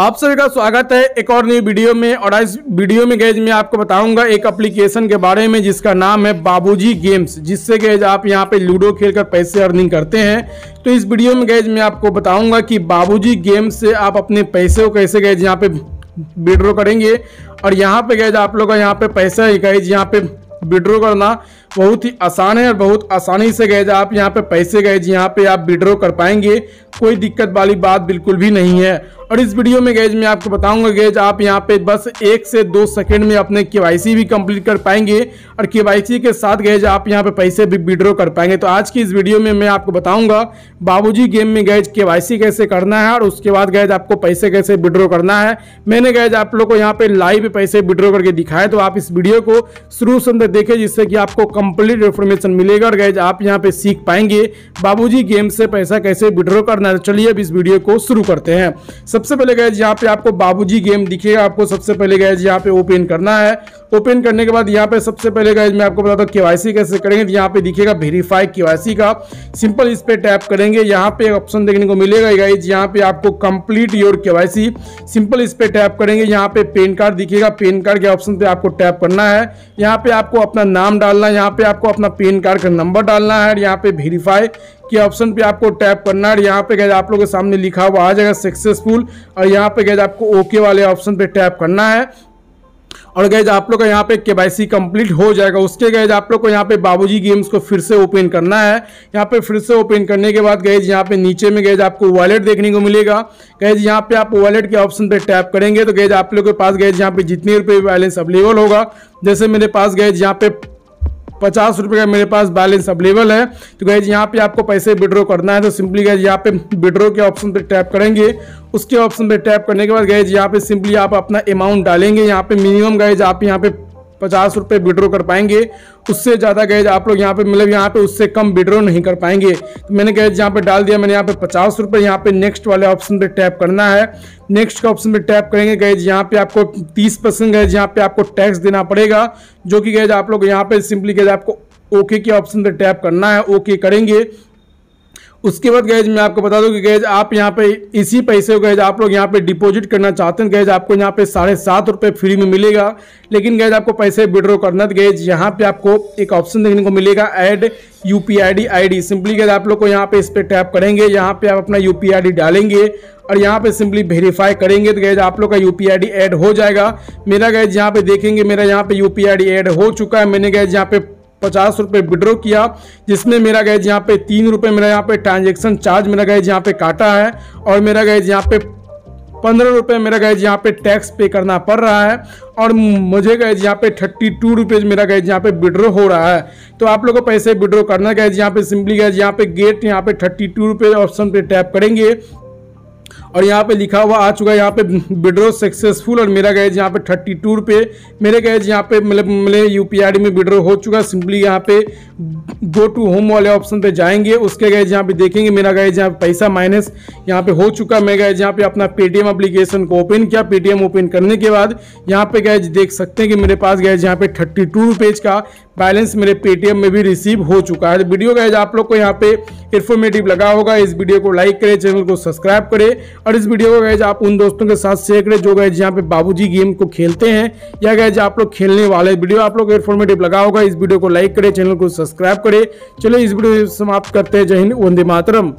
आप सभी का स्वागत है एक और नई वीडियो में। और इस वीडियो में गैज मैं आपको बताऊंगा एक एप्लीकेशन के बारे में जिसका नाम है बाबूजी गेम्स, जिससे गैज आप यहां पे लूडो खेलकर पैसे अर्निंग करते हैं। तो इस वीडियो में गैज मैं आपको बताऊंगा कि बाबूजी गेम्स से आप अपने पैसे को कैसे गैज यहां पे विड्रॉ करेंगे। और यहाँ पे गैज आप लोग का यहाँ पे पैसा गैज यहाँ पे विड्रॉ करना बहुत ही आसान है और बहुत आसानी से गैज आप यहाँ पे पैसे गैज यहाँ पे आप विड्रॉ कर पाएंगे, कोई दिक्कत वाली बात बिल्कुल भी नहीं है। और इस वीडियो में गैज मैं आपको बताऊंगा गैज आप यहाँ पे बस 1 से 2 सेकंड में अपने केवाईसी भी कंप्लीट कर पाएंगे और केवाईसी के साथ गैज आप यहाँ पे पैसे भी विड्रॉ कर पाएंगे। तो आज की इस वीडियो में मैं आपको बताऊंगा बाबूजी गेम में गैज केवाईसी कैसे करना है और उसके बाद गैज आपको पैसे कैसे विड्रॉ करना है। मैंने गैज आप लोग को यहाँ पे लाइव पैसे विड्रॉ करके दिखाया, तो आप इस वीडियो को शुरू से अंदर देखें जिससे कि आपको कंप्लीट इन्फॉर्मेशन मिलेगा और गैज आप यहाँ पे सीख पाएंगे बाबूजी गेम से पैसा कैसे विड्रॉ करना है। चलिए अब इस वीडियो को शुरू करते हैं। सबसे पहले गैज यहाँ पे आपको बाबूजी गेम दिखेगा, आपको सबसे पहले गैज यहाँ पे ओपन करना है। ओपन करने के बाद यहाँ पे सबसे पहले गैज मैं आपको बताता हूँ केवाईसी कैसे करेंगे। यहाँ पे दिखेगा वेरीफाई केवाईसी का, सिंपल इस पे टैप करेंगे, यहाँ पे ऑप्शन देखने को मिलेगा गैज यहाँ पे आपको कंप्लीट योर केवाईसी, सिंपल इस पे टैप करेंगे। यहाँ पे पैन कार्ड दिखेगा, पैन कार्ड के ऑप्शन पे आपको टैप करना है। यहाँ पे आपको अपना नाम डालना है, यहाँ पे आपको अपना पैन कार्ड का नंबर डालना है और यहाँ पे वेरीफाई के ऑप्शन पे आपको टैप करना है। यहाँ पे गैज आप लोगों के सामने लिखा हुआ आ जाएगा सक्सेसफुल और यहाँ पे गैज आपको ओके वाले ऑप्शन पे टैप करना है और गैज आप लोग का यहाँ पे केवाईसी कंप्लीट हो जाएगा। उसके गैज आप लोग को यहाँ पे बाबूजी गेम्स को फिर से ओपन करना है। यहाँ पे फिर से ओपन करने के बाद गैज यहाँ पे नीचे में गैज आपको वॉलेट देखने को मिलेगा। गैज यहाँ पे आप वॉलेट के ऑप्शन पे टैप करेंगे तो गैज आप लोग के पास गैज यहाँ पे जितने रुपये बैलेंस अवेलेबल होगा, जैसे मेरे पास गैज यहाँ पे 50 रुपये का मेरे पास बैलेंस अवेलेबल है, तो गैज यहाँ पे आपको पैसे विड्रॉ करना है। तो सिंपली गैज यहाँ पे विड्रॉ के ऑप्शन पे टैप करेंगे, उसके ऑप्शन पे टैप करने के बाद गैज यहाँ पे सिंपली आप अपना अमाउंट डालेंगे। यहाँ पे मिनिमम गैज आप यहाँ पे 50 रुपये विड्रॉ कर पाएंगे, उससे ज़्यादा गैज आप लोग यहाँ पे मतलब यहाँ पे उससे कम विड्रॉ नहीं कर पाएंगे। तो मैंने गैज यहाँ पे डाल दिया, मैंने यहाँ पे 50 रुपये। यहाँ पे नेक्स्ट वाले ऑप्शन पे टैप करना है, नेक्स्ट के ऑप्शन पे टैप करेंगे। गैज यहाँ पे आपको 30% गैज यहाँ पे आपको टैक्स देना पड़ेगा, जो कि गैज आप लोग यहाँ पे सिंपली गैज आपको ओके के ऑप्शन पे टैप करना है, ओके करेंगे। उसके बाद गैज मैं आपको बता दूं कि गैज आप यहाँ पे इसी पैसे को गैज आप लोग यहाँ पे डिपॉजिट करना चाहते हैं, गैज आपको यहाँ पे 7.5 रुपये फ्री में मिलेगा, लेकिन गैज आपको पैसे विड्रॉ करना तो गैज यहाँ पे आपको एक ऑप्शन देखने को मिलेगा add UPI ID। Simply guys आप लोग को यहाँ पे इस पर टैप करेंगे, यहाँ पे आप अपना UPI ID डालेंगे और यहाँ पे सिंपली वेरीफाई करेंगे तो गैज आप लोग का UPI ID ऐड हो जाएगा। मेरा गैज यहाँ पे देखेंगे, मेरा यहाँ पे UPI ID ऐड हो चुका है। मैंने गैज यहाँ पे 50 रुपये विड्रॉ किया, जिसमें मेरा गैज यहाँ पे 3 रुपये मेरा यहाँ पे ट्रांजेक्शन चार्ज मेरा गैज यहाँ पे काटा है और मेरा गैज यहाँ पे 15 रुपये मेरा गैज यहाँ पे टैक्स पे करना पड़ रहा है और मुझे गैज यहाँ पे 32 रुपीज़ मेरा गैज यहाँ पे विड्रॉ हो रहा है। तो आप लोगों को पैसे विड्रॉ करना गैज यहाँ पे सिंपली गैज यहाँ पे गेट यहाँ पे 32 रुपये ऑप्शन पे टैप करेंगे और यहाँ पे लिखा हुआ आ चुका है यहाँ पे विड्रॉ सक्सेसफुल और मेरा गैज यहाँ पे 32 रुपये मेरे गैज यहाँ पे मतलब UPI ID में विड्रॉ हो चुका। सिंपली यहाँ पे गो टू होम वाले ऑप्शन पे जाएंगे, उसके गैज यहाँ पे देखेंगे मेरा गैज यहाँ पे पैसा माइनस यहाँ पे हो चुका। मैं गैज यहाँ पे अपना पेटीएम एप्लीकेशन को ओपन किया, पेटीएम ओपन करने के बाद यहाँ पे गैज देख सकते हैं कि मेरे पास गैज यहाँ पे 32 रुपीज़ का बैलेंस मेरे पेटीएम में भी रिसीव हो चुका है। वीडियो गैज आप लोग को यहाँ पे इन्फॉर्मेटिव लगा होगा, इस वीडियो को लाइक करें, चैनल को सब्सक्राइब करें और इस वीडियो को गैज आप उन दोस्तों के साथ शेयर करें जो गैज यहाँ पे बाबूजी गेम को खेलते हैं या गैज आप लोग खेलने वाले। वीडियो आप लोग को इन्फॉर्मेटिव लगा होगा, इस वीडियो को लाइक करें, चैनल को सब्सक्राइब करें। चलो इस वीडियो समाप्त करते हैं। जय हिंद, वंदे मातरम।